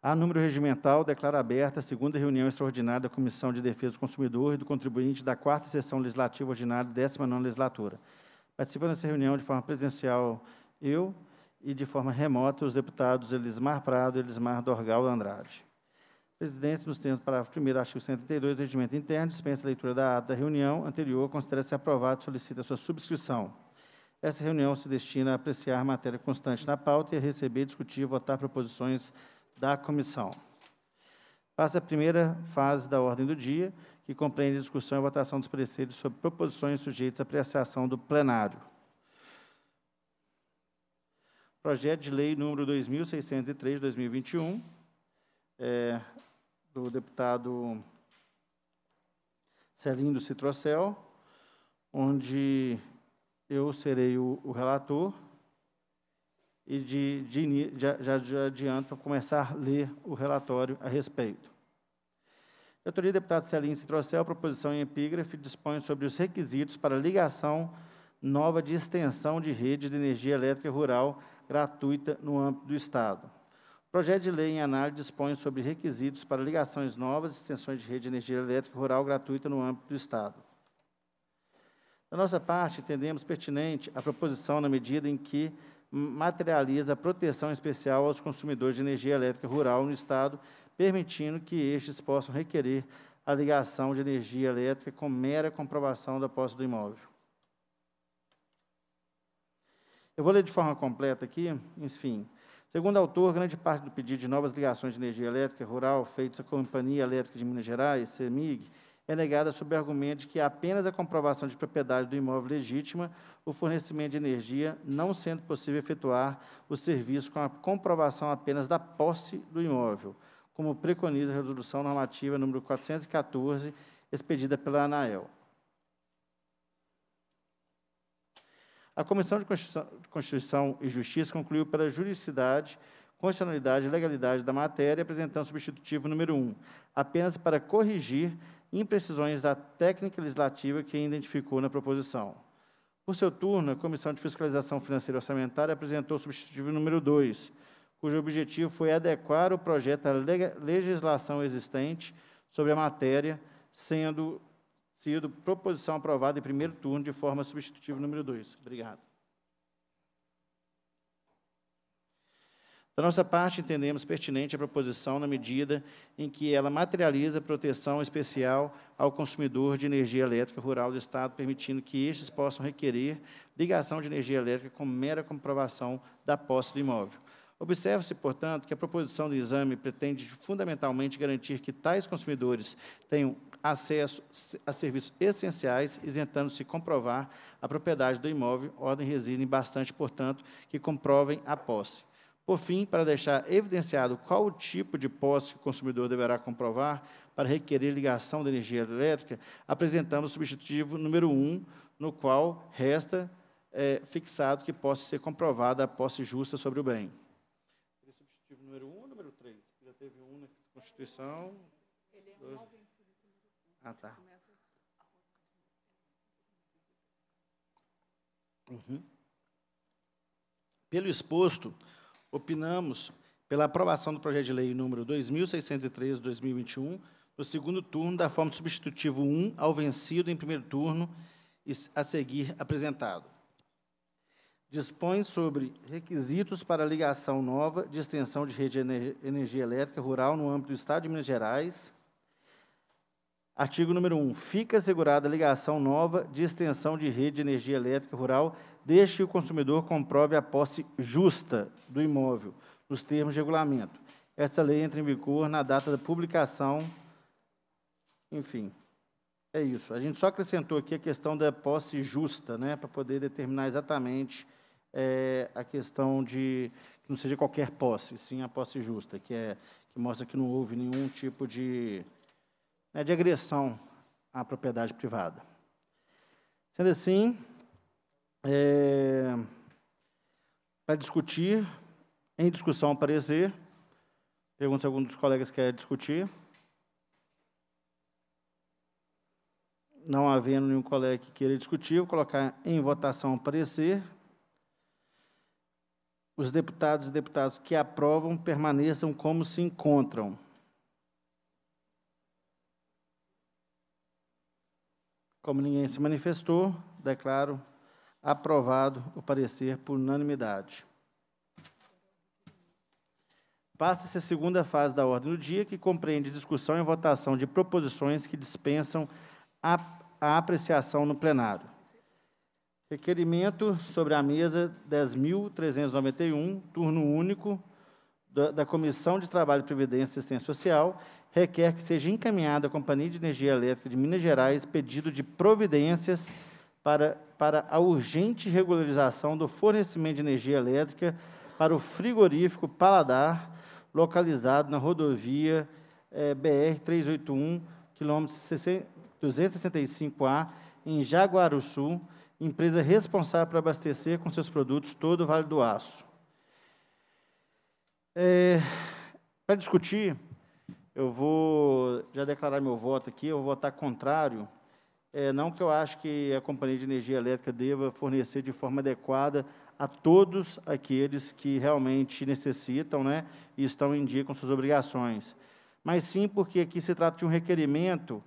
A número regimental declara aberta a segunda reunião extraordinária da Comissão de Defesa do Consumidor e do Contribuinte da 4ª Sessão Legislativa Ordinária da 19ª Legislatura. Participando dessa reunião de forma presencial eu e de forma remota os deputados Elismar Prado e Elismar Doorgal Andrada. Presidente, nos termos do parágrafo 1º, artigo 132 do Regimento Interno, dispensa a leitura da ata da reunião anterior, considera-se aprovado e solicita sua subscrição. Essa reunião se destina a apreciar matéria constante na pauta e a receber, discutir e votar proposições da comissão. Passa a primeira fase da ordem do dia, que compreende a discussão e votação dos pareceres sobre proposições sujeitas à apreciação do plenário. Projeto de Lei número 2603 de 2021, do deputado Celindo Citrocel, onde eu serei o relator. E já adianto para começar a ler o relatório a respeito. A autoria do deputado Celindo Citrocel, a proposição em epígrafe dispõe sobre os requisitos para ligação nova de extensão de rede de energia elétrica rural gratuita no âmbito do Estado. O projeto de lei em análise dispõe sobre requisitos para ligações novas de extensões de rede de energia elétrica rural gratuita no âmbito do Estado. Da nossa parte, entendemos pertinente a proposição na medida em que materializa a proteção especial aos consumidores de energia elétrica rural no Estado, permitindo que estes possam requerer a ligação de energia elétrica com mera comprovação da posse do imóvel. Eu vou ler de forma completa aqui, enfim. Segundo o autor, grande parte do pedido de novas ligações de energia elétrica rural feitos à Companhia Elétrica de Minas Gerais, CEMIG, é negada sob o argumento de que apenas a comprovação de propriedade do imóvel legítima o fornecimento de energia, não sendo possível efetuar o serviço com a comprovação apenas da posse do imóvel, como preconiza a Resolução Normativa número 414, expedida pela ANAEL. A Comissão de Constituição e Justiça concluiu pela juridicidade, constitucionalidade e legalidade da matéria, apresentando substitutivo número 1, apenas para corrigir imprecisões da técnica legislativa que identificou na proposição. Por seu turno, a Comissão de Fiscalização Financeira e Orçamentária apresentou o substitutivo número 2, cujo objetivo foi adequar o projeto à legislação existente sobre a matéria, sendo sido proposição aprovada em primeiro turno de forma substitutivo número 2. Obrigado. Da nossa parte, entendemos pertinente a proposição na medida em que ela materializa proteção especial ao consumidor de energia elétrica rural do Estado, permitindo que estes possam requerer ligação de energia elétrica com mera comprovação da posse do imóvel. Observa-se, portanto, que a proposição do exame pretende fundamentalmente garantir que tais consumidores tenham acesso a serviços essenciais, isentando-se comprovar a propriedade do imóvel, ordem reside em bastante, portanto, que comprovem a posse. Por fim, para deixar evidenciado qual o tipo de posse que o consumidor deverá comprovar para requerer ligação de energia elétrica, apresentamos o substitutivo número 1, no qual resta fixado que possa ser comprovada a posse justa sobre o bem. O substitutivo número 1 ou número 3? Já teve um na Constituição. Ele é mal vencido. Ah, tá. Uhum. Pelo exposto, opinamos pela aprovação do projeto de lei número 2603 de 2021, no segundo turno, da forma do substitutivo 1 ao vencido em primeiro turno e a seguir apresentado. Dispõe sobre requisitos para ligação nova de extensão de rede de energia elétrica rural no âmbito do Estado de Minas Gerais. Artigo número 1. Fica assegurada a ligação nova de extensão de rede de energia elétrica rural, desde que o consumidor comprove a posse justa do imóvel, nos termos de regulamento. Essa lei entra em vigor na data da publicação. Enfim, é isso. A gente só acrescentou aqui a questão da posse justa, né, para poder determinar exatamente a questão de que não seja qualquer posse, sim a posse justa, que mostra que não houve nenhum tipo de agressão à propriedade privada. Sendo assim, para discutir, em discussão, parecer. Pergunto se algum dos colegas quer discutir. Não havendo nenhum colega que queira discutir, vou colocar em votação parecer. os deputados e deputadas que aprovam permaneçam como se encontram. Como ninguém se manifestou, declaro aprovado o parecer por unanimidade. Passa-se a segunda fase da ordem do dia, que compreende discussão e votação de proposições que dispensam a apreciação no plenário. Requerimento sobre a mesa 10.391, turno único, da Comissão de Trabalho, Previdência e Assistência Social, requer que seja encaminhada à Companhia de Energia Elétrica de Minas Gerais pedido de providências para a urgente regularização do fornecimento de energia elétrica para o frigorífico Paladar, localizado na rodovia BR-381, quilômetro 265A, em Jaguaruçu, empresa responsável por abastecer com seus produtos todo o Vale do Aço. Para discutir, eu vou já declarar meu voto aqui, eu vou votar contrário, não que eu acho que a Companhia de Energia Elétrica deva fornecer de forma adequada a todos aqueles que realmente necessitam, né, e estão em dia com suas obrigações, mas sim porque aqui se trata de um requerimento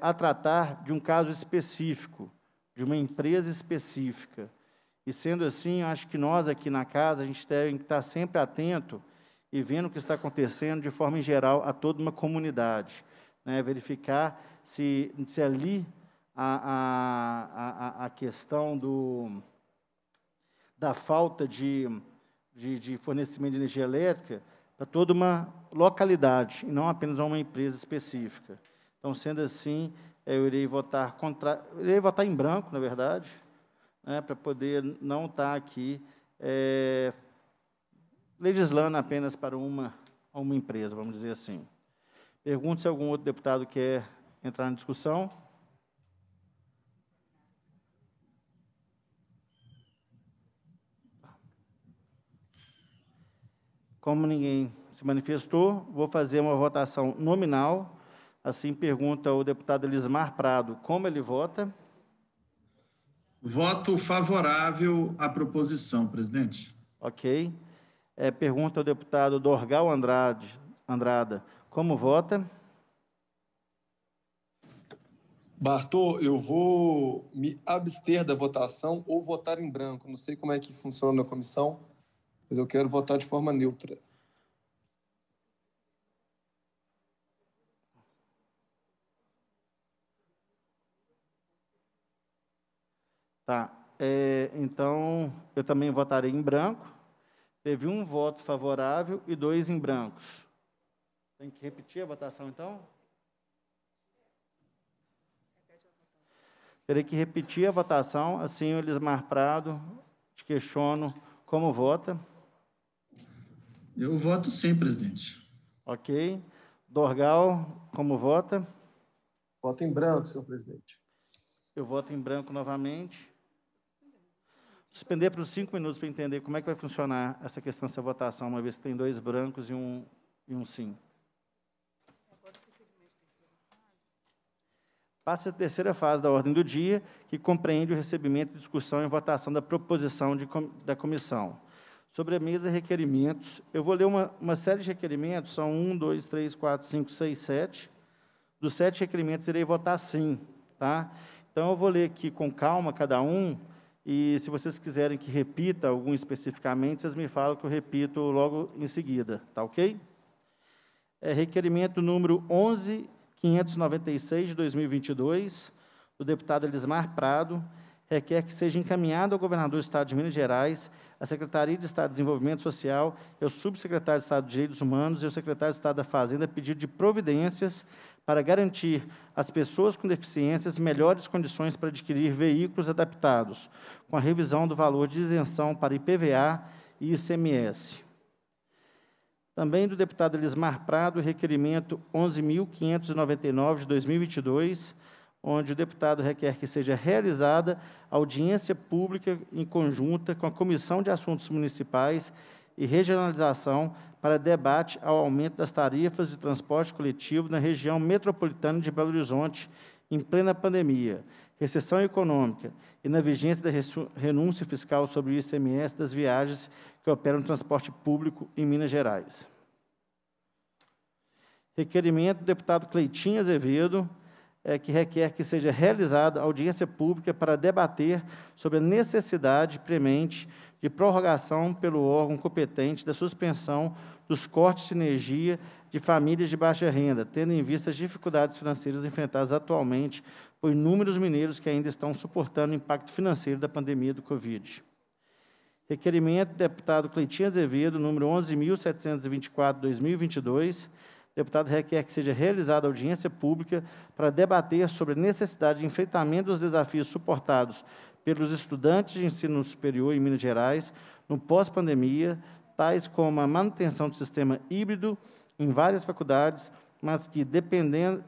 a tratar de um caso específico, de uma empresa específica. E, sendo assim, acho que nós aqui na casa, a gente deve estar sempre atento e vendo o que está acontecendo de forma em geral a toda uma comunidade, né, verificar se ali a questão da falta de fornecimento de energia elétrica para toda uma localidade, e não apenas a uma empresa específica. Então, sendo assim, eu irei votar contra, irei votar em branco, na verdade, né, para poder não estar aqui legislando apenas para uma empresa, vamos dizer assim. Pergunto se algum outro deputado quer entrar na discussão. Como ninguém se manifestou, vou fazer uma votação nominal. Assim, pergunta ao deputado Elismar Prado como ele vota. Voto favorável à proposição, presidente. Ok. Pergunta ao deputado Doorgal Andrada como vota. Bartô, eu vou me abster da votação ou votar em branco. Não sei como é que funciona na comissão, mas eu quero votar de forma neutra. Tá. Então, eu também votarei em branco. Teve um voto favorável e 2 em brancos. Tem que repetir a votação, então? Terei que repetir a votação. Assim, o Elismar Prado, te questiono como vota. Eu voto sim, presidente. Ok. Doorgal, como vota? Voto em branco, senhor presidente. Eu voto em branco novamente. Suspender por 5 minutos para entender como é que vai funcionar essa questão dessa votação, uma vez que tem 2 brancos e um sim. Passa a terceira fase da ordem do dia, que compreende o recebimento, discussão e votação da proposição da comissão. Sobre a mesa, requerimentos. Eu vou ler uma série de requerimentos, são 1, 2, 3, 4, 5, 6, 7. Dos 7 requerimentos, irei votar sim. Tá? Então, eu vou ler aqui com calma cada um, e se vocês quiserem que repita algum especificamente, vocês me falam que eu repito logo em seguida. Tá ok? Requerimento número 11... 596, de 2022, do deputado Elismar Prado, requer que seja encaminhado ao governador do Estado de Minas Gerais, à Secretaria de Estado de Desenvolvimento Social, ao subsecretário de Estado de Direitos Humanos e ao secretário de Estado da Fazenda pedido de providências para garantir às pessoas com deficiências melhores condições para adquirir veículos adaptados, com a revisão do valor de isenção para IPVA e ICMS. Também do deputado Elismar Prado, requerimento 11.599, de 2022, onde o deputado requer que seja realizada audiência pública em conjunta com a Comissão de Assuntos Municipais e Regionalização para debate ao aumento das tarifas de transporte coletivo na região metropolitana de Belo Horizonte, em plena pandemia, recessão econômica e na vigência da renúncia fiscal sobre o ICMS das viagens que operam no transporte público em Minas Gerais. Requerimento do deputado Cleitinho Azevedo, que requer que seja realizada audiência pública para debater sobre a necessidade premente de prorrogação pelo órgão competente da suspensão dos cortes de energia de famílias de baixa renda, tendo em vista as dificuldades financeiras enfrentadas atualmente por inúmeros mineiros que ainda estão suportando o impacto financeiro da pandemia do Covid. Requerimento do deputado Cleitinho Azevedo, número 11.724/2022, deputado requer que seja realizada audiência pública para debater sobre a necessidade de enfrentamento dos desafios suportados pelos estudantes de ensino superior em Minas Gerais no pós-pandemia, tais como a manutenção do sistema híbrido em várias faculdades, mas que,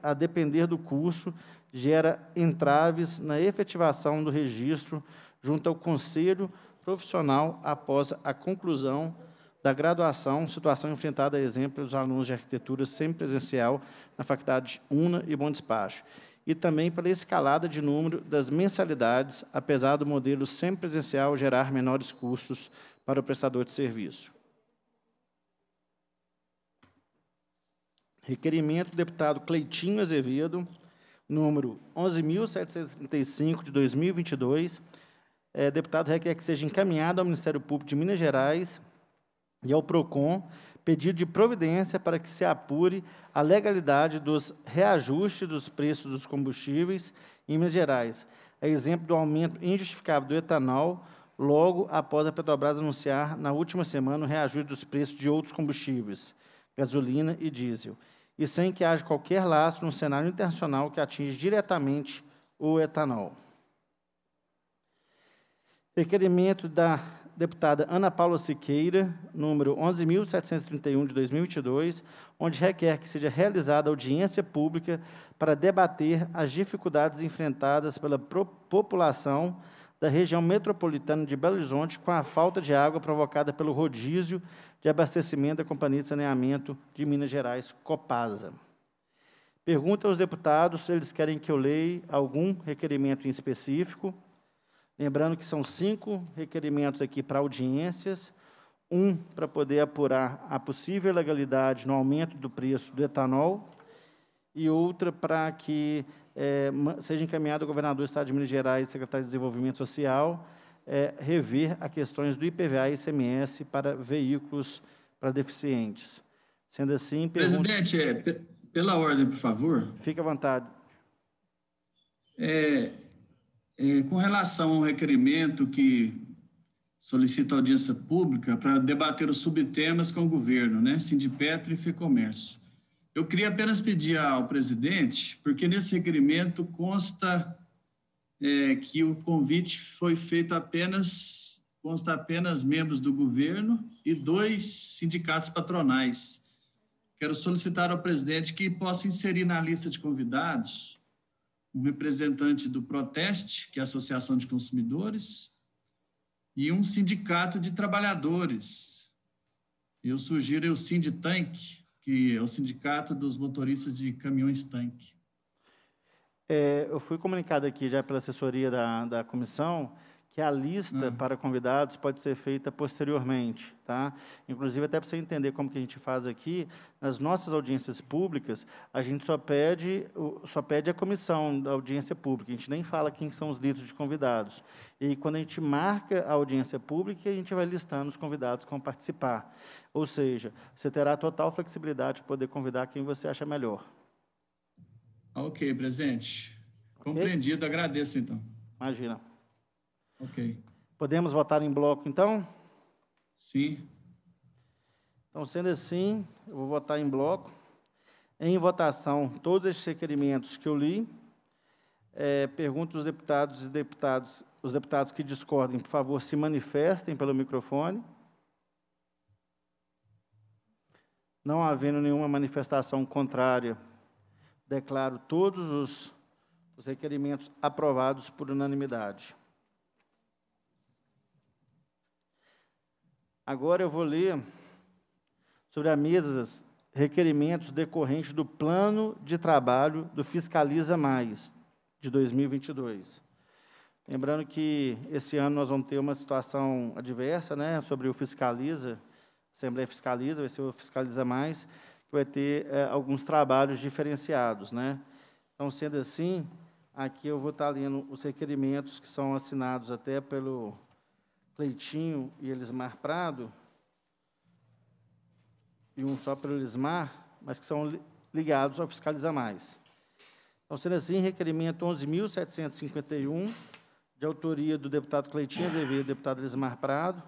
a depender do curso, gera entraves na efetivação do registro junto ao Conselho Profissional após a conclusão da graduação, situação enfrentada, a exemplo, pelos alunos de arquitetura semipresencial na faculdade UNA e Bom Despacho, e também pela escalada de número das mensalidades, apesar do modelo semipresencial gerar menores custos para o prestador de serviço. Requerimento do deputado Cleitinho Azevedo, número 11.735/2022, deputado requer que seja encaminhado ao Ministério Público de Minas Gerais e ao PROCON, pedido de providência para que se apure a legalidade dos reajustes dos preços dos combustíveis em Minas Gerais, a exemplo do aumento injustificável do etanol, logo após a Petrobras anunciar, na última semana, o reajuste dos preços de outros combustíveis, gasolina e diesel, e sem que haja qualquer laço no cenário internacional que atinge diretamente o etanol. Requerimento da deputada Ana Paula Siqueira, número 11.731/2022, onde requer que seja realizada audiência pública para debater as dificuldades enfrentadas pela população da região metropolitana de Belo Horizonte com a falta de água provocada pelo rodízio de abastecimento da Companhia de Saneamento de Minas Gerais, Copasa. Pergunta aos deputados se eles querem que eu leia algum requerimento em específico. Lembrando que são 5 requerimentos aqui para audiências, 1 para poder apurar a possível legalidade no aumento do preço do etanol e outra para que seja encaminhado ao governador do Estado de Minas Gerais e secretário de Desenvolvimento Social rever as questões do IPVA e ICMS para veículos para deficientes. Sendo assim... Presidente, pela ordem, por favor. Fique à vontade. Com relação ao requerimento que solicita audiência pública para debater os subtemas com o governo, né, Sindipetri e FEComércio, eu queria apenas pedir ao presidente, porque nesse requerimento consta que o convite foi feito apenas, consta apenas membros do governo e 2 sindicatos patronais. Quero solicitar ao presidente que possa inserir na lista de convidados um representante do PROTEST, que é a Associação de Consumidores, e um sindicato de trabalhadores. Eu sugiro o CINDI Tank, que é o sindicato dos motoristas de caminhões tanque. Eu fui comunicado aqui já pela assessoria da comissão que a lista para convidados pode ser feita posteriormente, tá? Inclusive, até para você entender como que a gente faz aqui, nas nossas audiências públicas, a gente só pede a comissão da audiência pública, a gente nem fala quem são os listos de convidados. E quando a gente marca a audiência pública, a gente vai listando os convidados que vão participar. Ou seja, você terá total flexibilidade de poder convidar quem você acha melhor. Ok, presidente. Compreendido, agradeço, então. Imagina. Ok. Podemos votar em bloco, então? Sim. Então, sendo assim, eu vou votar em bloco. Em votação, todos esses requerimentos que eu li. Pergunto aos deputados e deputadas, os deputados que discordem, por favor, se manifestem pelo microfone. Não havendo nenhuma manifestação contrária, declaro todos os requerimentos aprovados por unanimidade. Agora eu vou ler sobre a mesa requerimentos decorrentes do Plano de Trabalho do Fiscaliza Mais, de 2022. Lembrando que esse ano nós vamos ter uma situação adversa, né, sobre o Fiscaliza, Assembleia Fiscaliza, vai ser o Fiscaliza Mais, que vai ter alguns trabalhos diferenciados, né? Então, sendo assim, aqui eu vou estar lendo os requerimentos que são assinados até pelo Cleitinho e Elismar Prado, e um só pelo Elismar, mas que são ligados ao Fiscaliza Mais. Então, sendo assim, requerimento 11.751, de autoria do deputado Cleitinho Azevedo e do deputado Elismar Prado,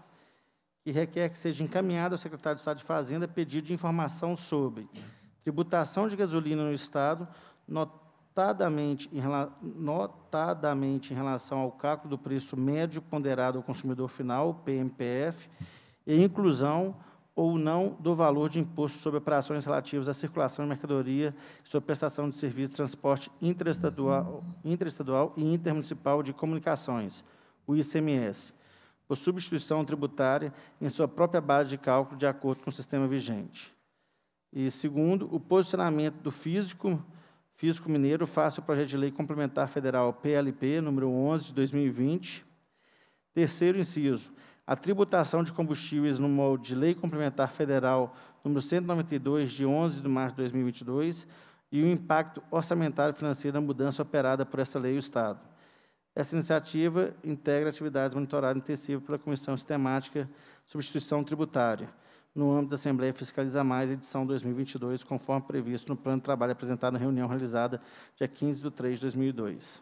que requer que seja encaminhado ao secretário de Estado de Fazenda pedido de informação sobre tributação de gasolina no Estado, notadamente em relação ao cálculo do preço médio ponderado ao consumidor final, PMPF, e inclusão ou não do valor de imposto sobre operações relativas à circulação de mercadoria, sobre prestação de serviço de transporte interestadual e intermunicipal de comunicações, o ICMS, por substituição tributária em sua própria base de cálculo de acordo com o sistema vigente. E, segundo, o posicionamento do Fisco Mineiro face ao projeto de lei complementar federal PLP, número 11, de 2020. Terceiro inciso, a tributação de combustíveis no molde de Lei Complementar Federal número 192, de 11 de março de 2022, e o impacto orçamentário financeiro da mudança operada por essa lei e o Estado. Essa iniciativa integra atividades monitoradas intensivas pela Comissão Sistemática Substituição Tributária, no âmbito da Assembleia Fiscaliza Mais, edição 2022, conforme previsto no plano de trabalho apresentado na reunião realizada dia 15 de 3 de 2002.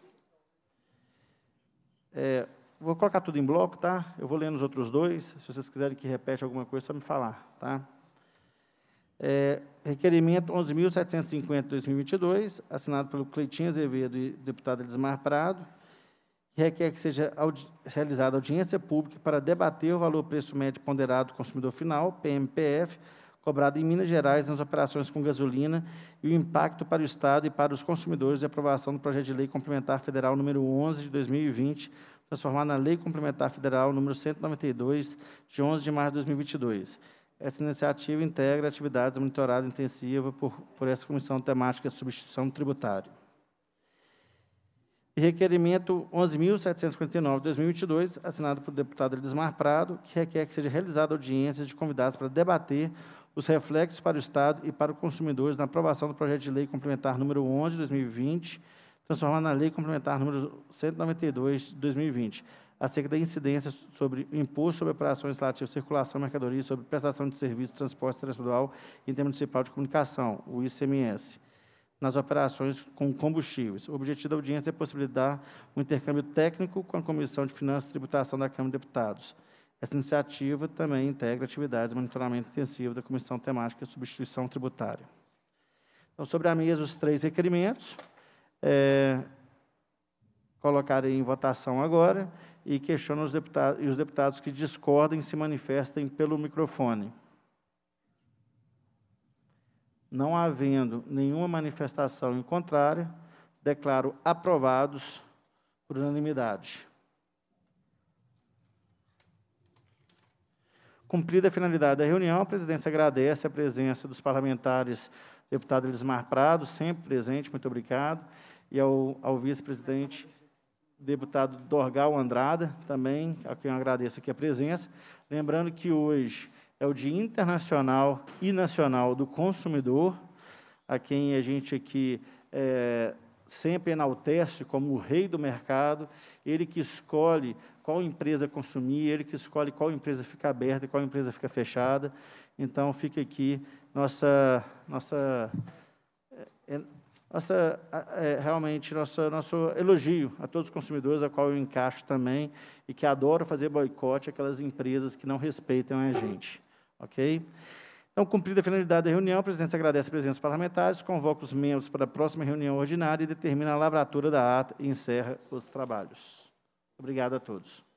Vou colocar tudo em bloco, tá? Eu vou lendo os outros dois. Se vocês quiserem que repete alguma coisa, é só me falar, tá? Requerimento 11.750, de 2022, assinado pelo Cleitinho Azevedo e deputado Elismar Prado, que requer que seja realizada audiência pública para debater o valor-preço médio ponderado do consumidor final, PMPF, cobrado em Minas Gerais nas operações com gasolina e o impacto para o Estado e para os consumidores de aprovação do projeto de lei complementar federal número 11, de 2020, transformada na Lei Complementar Federal número 192, de 11 de março de 2022. Essa iniciativa integra atividades monitoradas intensivas por essa Comissão Temática de Substituição Tributária. E requerimento 11.759, de 2022, assinado pelo deputado Elismar Prado, que requer que seja realizada audiência de convidados para debater os reflexos para o Estado e para os consumidores na aprovação do projeto de lei complementar número 11, de 2020, transformada na Lei Complementar número 192, de 2020, acerca da incidência sobre o imposto sobre operações relativas à circulação de mercadorias sobre prestação de serviços de transporte interestadual e intermunicipal de comunicação, o ICMS, nas operações com combustíveis. O objetivo da audiência é possibilitar um intercâmbio técnico com a Comissão de Finanças e Tributação da Câmara de Deputados. Essa iniciativa também integra atividades de monitoramento intensivo da Comissão Temática de Substituição Tributária. Então, sobre a mesa, os três requerimentos. Colocarei em votação agora e questiono os deputados, e os deputados que discordem se manifestem pelo microfone. Não havendo nenhuma manifestação em contrário, declaro aprovados por unanimidade. Cumprida a finalidade da reunião, a presidência agradece a presença dos parlamentares deputado Elismar Prado, sempre presente, muito obrigado, e ao vice-presidente, deputado Doorgal Andrada, também, a quem eu agradeço aqui a presença. Lembrando que hoje é o Dia Internacional e Nacional do Consumidor, a quem a gente aqui sempre enaltece como o rei do mercado, ele que escolhe qual empresa consumir, ele que escolhe qual empresa fica aberta e qual empresa fica fechada. Então, fica aqui nosso elogio a todos os consumidores, a qual eu encaixo também, e que adoro fazer boicote àquelas empresas que não respeitam a gente. Ok? Então, cumprida a finalidade da reunião, a presidência agradece a presença dos parlamentares, convoca os membros para a próxima reunião ordinária e determina a lavratura da ata e encerra os trabalhos. Obrigado a todos.